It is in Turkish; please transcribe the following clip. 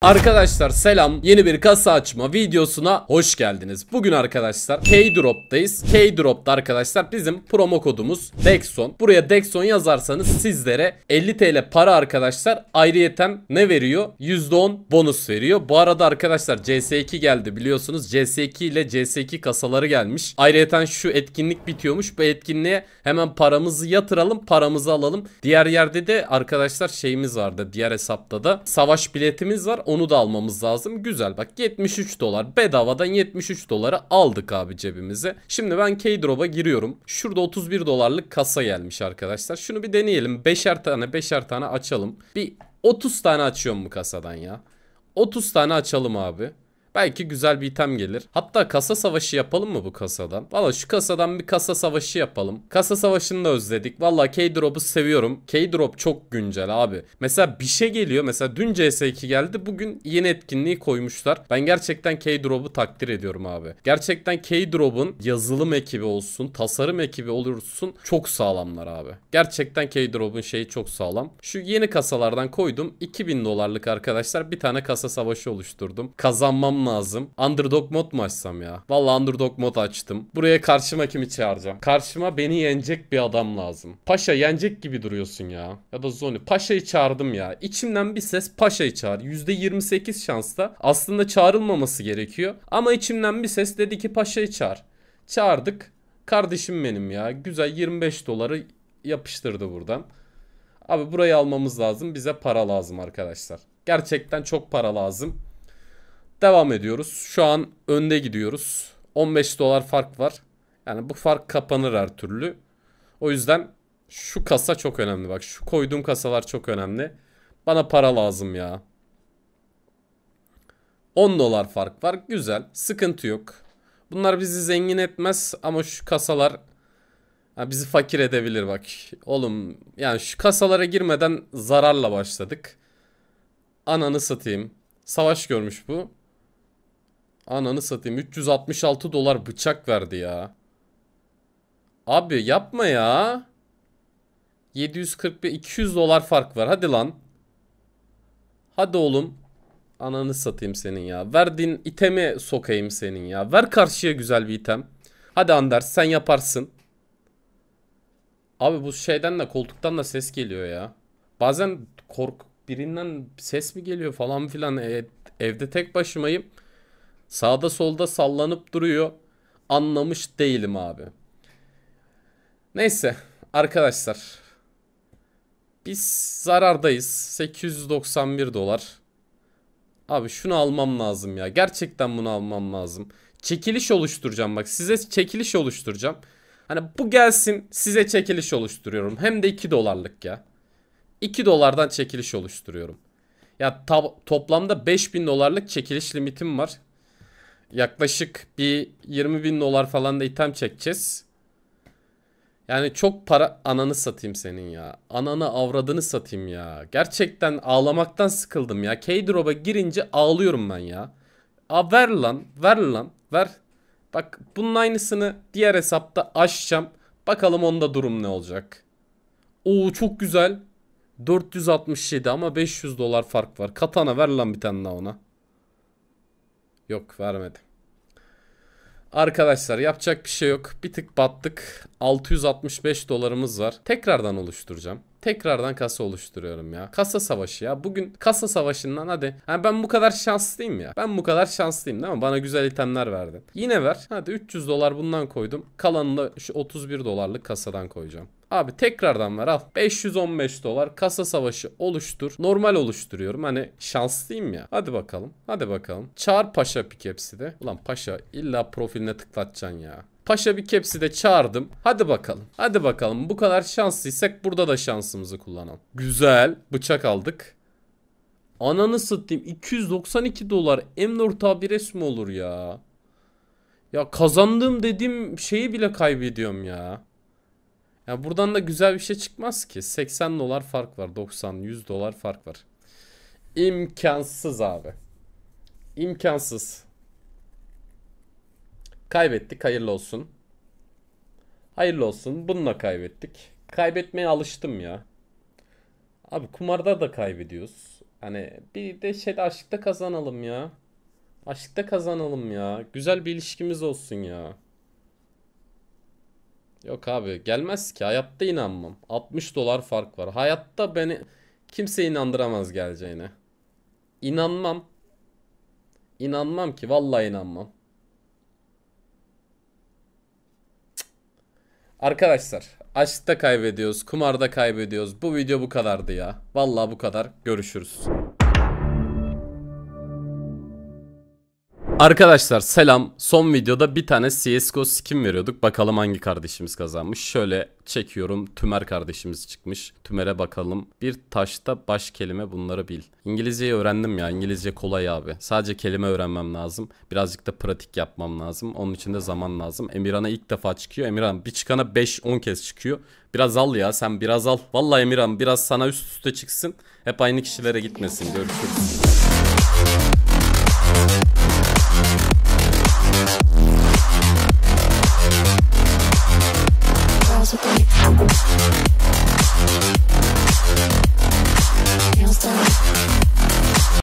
Arkadaşlar selam, yeni bir kasa açma videosuna hoş geldiniz. Bugün arkadaşlar K-Drop'tayız. K-Drop'ta arkadaşlar bizim promo kodumuz DEXON. Buraya DEXON yazarsanız sizlere 50 TL para arkadaşlar. Ayrıyeten ne veriyor? %10 bonus veriyor. Bu arada arkadaşlar CS2 geldi biliyorsunuz. CS2 ile CS2 kasaları gelmiş. Ayrıyeten şu etkinlik bitiyormuş. Bu etkinliğe hemen paramızı yatıralım, paramızı alalım. Diğer yerde de arkadaşlar şeyimiz vardı. Diğer hesapta da savaş biletimiz var. Onu da almamız lazım. Güzel, bak 73 dolar bedavadan 73 dolara aldık abi cebimize. Şimdi ben K-Drop'a giriyorum. Şurada 31 dolarlık kasa gelmiş arkadaşlar. Şunu bir deneyelim. 5'er tane açalım. Bir 30 tane açıyorum bu kasadan ya. 30 tane açalım abi. Belki güzel bir item gelir. Hatta kasa savaşı yapalım mı bu kasadan? Valla şu kasadan bir kasa savaşı yapalım. Kasa savaşını da özledik. Valla K-Drop'u seviyorum. K-Drop çok güncel abi. Mesela bir şey geliyor. Mesela dün CS2 geldi. Bugün yeni etkinliği koymuşlar. Ben gerçekten K-Drop'u takdir ediyorum abi. Gerçekten K-Drop'un yazılım ekibi olsun, tasarım ekibi olursun, çok sağlamlar abi. Gerçekten K-Drop'un şeyi çok sağlam. Şu yeni kasalardan koydum. 2000 dolarlık arkadaşlar bir tane kasa savaşı oluşturdum. Kazanmam lazım. Underdog mod mu açsam ya? Vallahi underdog mod açtım. Buraya karşıma kimi çağıracağım? Karşıma beni yenecek bir adam lazım. Paşa, yenecek gibi duruyorsun ya. Ya da Zony. Paşa'yı çağırdım ya. İçimden bir ses Paşa'yı çağır. %28 şansla. Aslında çağrılmaması gerekiyor. Ama içimden bir ses dedi ki Paşa'yı çağır. Çağırdık. Kardeşim benim ya. Güzel 25 doları yapıştırdı buradan. Abi burayı almamız lazım. Bize para lazım arkadaşlar. Gerçekten çok para lazım. Devam ediyoruz. Şu an önde gidiyoruz. 15 dolar fark var. Yani bu fark kapanır her türlü. O yüzden şu kasa çok önemli. Bak şu koyduğum kasalar çok önemli. Bana para lazım ya. 10 dolar fark var. Güzel. Sıkıntı yok. Bunlar bizi zengin etmez ama şu kasalar bizi fakir edebilir bak. Oğlum yani şu kasalara girmeden zararla başladık. Ananı satayım. Savaş görmüş bu. Ananı satayım. 366 dolar bıçak verdi ya. Abi yapma ya. 741, 200 dolar fark var. Hadi lan. Hadi oğlum. Ananı satayım senin ya. Verdiğin iteme sokayım senin ya. Ver karşıya güzel bir item. Hadi Anders, sen yaparsın. Abi bu şeyden de, koltuktan da ses geliyor ya. Bazen birinden ses mi geliyor falan filan. Evde tek başımayım. Sağda solda sallanıp duruyor. Anlamış değilim abi. Neyse arkadaşlar. Biz zarardayız. 891 dolar. Abi şunu almam lazım ya. Gerçekten bunu almam lazım. Çekiliş oluşturacağım bak. Size çekiliş oluşturacağım. Hani bu gelsin, size çekiliş oluşturuyorum. Hem de 2 dolarlık ya. 2 dolardan çekiliş oluşturuyorum. Ya toplamda 5000 dolarlık çekiliş limitim var. Yaklaşık bir 20.000 dolar falan da item çekeceğiz. Yani çok para. Ananı satayım senin ya. Ananı avradını satayım ya. Gerçekten ağlamaktan sıkıldım ya. K-Drop'a girince ağlıyorum ben ya. Aa, ver lan, ver lan, ver. Bak bunun aynısını diğer hesapta açacağım. Bakalım onda durum ne olacak. Oo çok güzel. 467 ama 500 dolar fark var. Katana ver lan bir tane daha ona. Yok, vermedi. Arkadaşlar yapacak bir şey yok. Bir tık battık. 665 dolarımız var. Tekrardan oluşturacağım. Tekrardan kasa oluşturuyorum ya. Kasa savaşı ya. Bugün kasa savaşından hadi. Yani ben bu kadar şanslıyım ya. Ben bu kadar şanslıyım değil mi? Bana güzel itemler verdin. Yine ver. Hadi 300 dolar bundan koydum. Kalanını da şu 31 dolarlık kasadan koyacağım. Abi tekrardan ver al. 515 dolar kasa savaşı oluştur. Normal oluşturuyorum. Hani şanslıyım ya. Hadi bakalım. Hadi bakalım. Çağır Paşa pick hepsi de. Ulan Paşa illa profiline tıklatacaksın ya. Paşa bir kepsi de çağırdım. Hadi bakalım. Hadi bakalım. Bu kadar şanslıysak burada da şansımızı kullanalım. Güzel. Bıçak aldık. Ananı satayım. 292 dolar. M4 A1S mi olur ya? Ya kazandığım dediğim şeyi bile kaybediyorum ya. Ya buradan da güzel bir şey çıkmaz ki. 80 dolar fark var. 90, 100 dolar fark var. İmkansız abi. İmkansız. Kaybettik, hayırlı olsun. Hayırlı olsun, bununla kaybettik. Kaybetmeye alıştım ya. Abi kumarda da kaybediyoruz. Hani bir de şeyde aşkta kazanalım ya. Aşkta kazanalım ya. Güzel bir ilişkimiz olsun ya. Yok abi, gelmez ki, hayatta inanmam. 60 dolar fark var. Hayatta beni kimse inandıramaz geleceğine. İnanmam. İnanmam ki, vallahi inanmam. Cık. Arkadaşlar, aşkta kaybediyoruz, kumarda kaybediyoruz. Bu video bu kadardı ya. Vallahi bu kadar. Görüşürüz. Arkadaşlar selam. Son videoda bir tane CSGO skin veriyorduk. Bakalım hangi kardeşimiz kazanmış. Şöyle çekiyorum. Tümer kardeşimiz çıkmış. Tümer'e bakalım. Bir taşta baş kelime, bunları bil. İngilizceyi öğrendim ya. İngilizce kolay abi. Sadece kelime öğrenmem lazım. Birazcık da pratik yapmam lazım. Onun için de zaman lazım. Emirhan'a ilk defa çıkıyor. Emirhan bir çıkana 5-10 kez çıkıyor. Biraz al ya, sen biraz al. Vallahi Emirhan biraz sana üst üste çıksın. Hep aynı kişilere gitmesin. Görüşürüz. That's okay.